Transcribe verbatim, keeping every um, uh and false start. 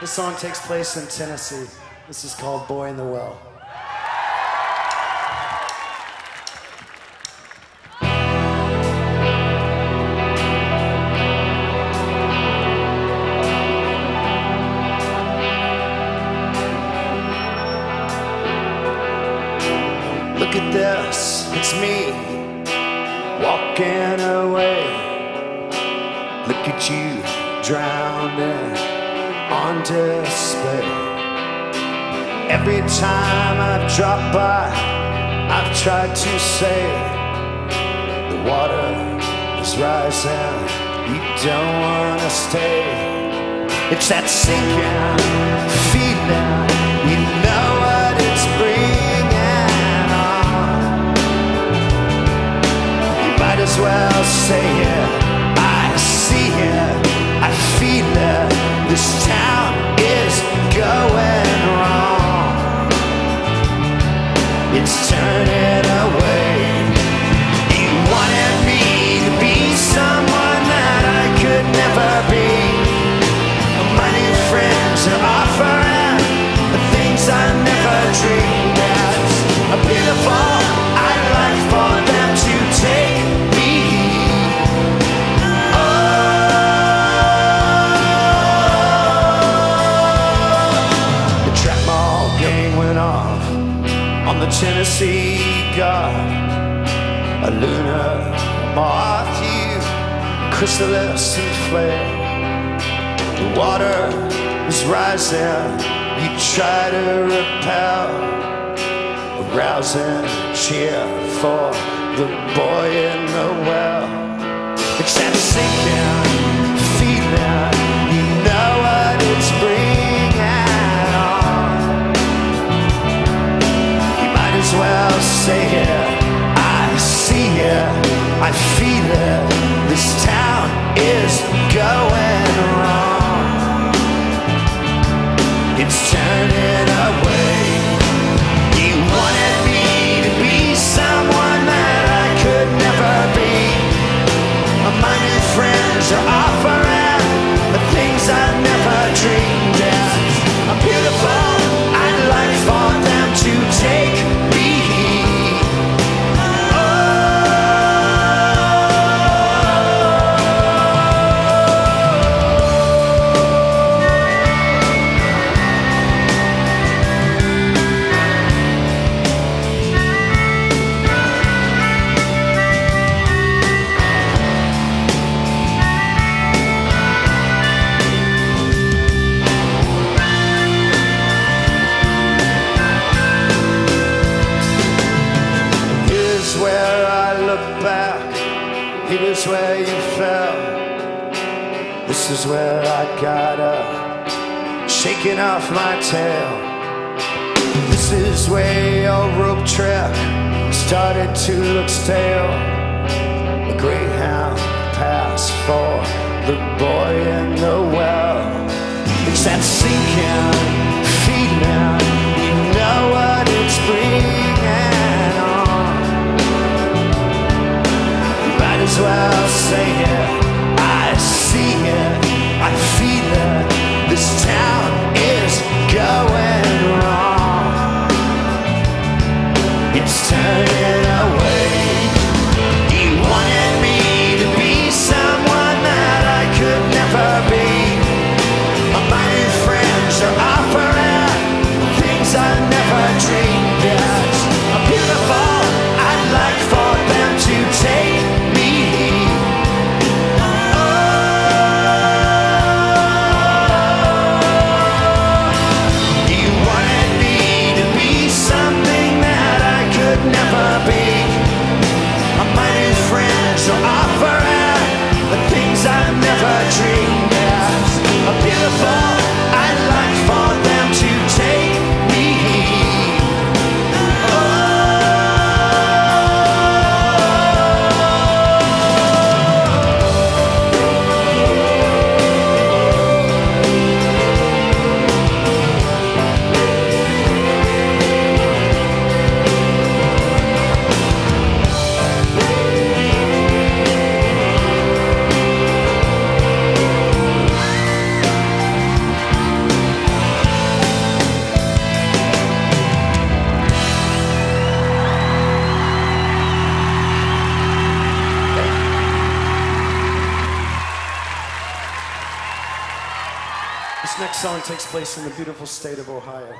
This song takes place in Tennessee. This is called Boy in the Well. Look at this, it's me, walking away. Look at you, drowning on display. Every time I've dropped by, I've tried to say, the water is rising, you don't wanna stay. It's that sinking feeling, you know what it's bringing. As well say it, I see it, I feel it, this town is going wrong, it's turning away. You wanted me to be someone that I could never be, money, friends are offering the things I never dreamed of, a beautiful I'd like for them to take. On the Tennessee God, a lunar moth, you chrysalis and flare. The water is rising, you try to repel, a rousing cheer for the boy in the well. It's that sinking feeling, you know what it's bringing. Well, say it, I see it, I feel it, this town is going wrong, it's turning away. You wanted me to be someone that I could never be, my new friends are offering the things I never dreamed of, a beautiful I'd like for them to take. It is where you fell. This is where I got up, shaking off my tail. This is where your rope track started to look stale. A greyhound passed for the boy in the well. It's that sinking feeling, you know what it's bringing on. As well say it, I see it, I feel it, this town is going wrong, it's turning away. You wanted me to be someone that I could never be, my new friends are This next song takes place in the beautiful state of Ohio.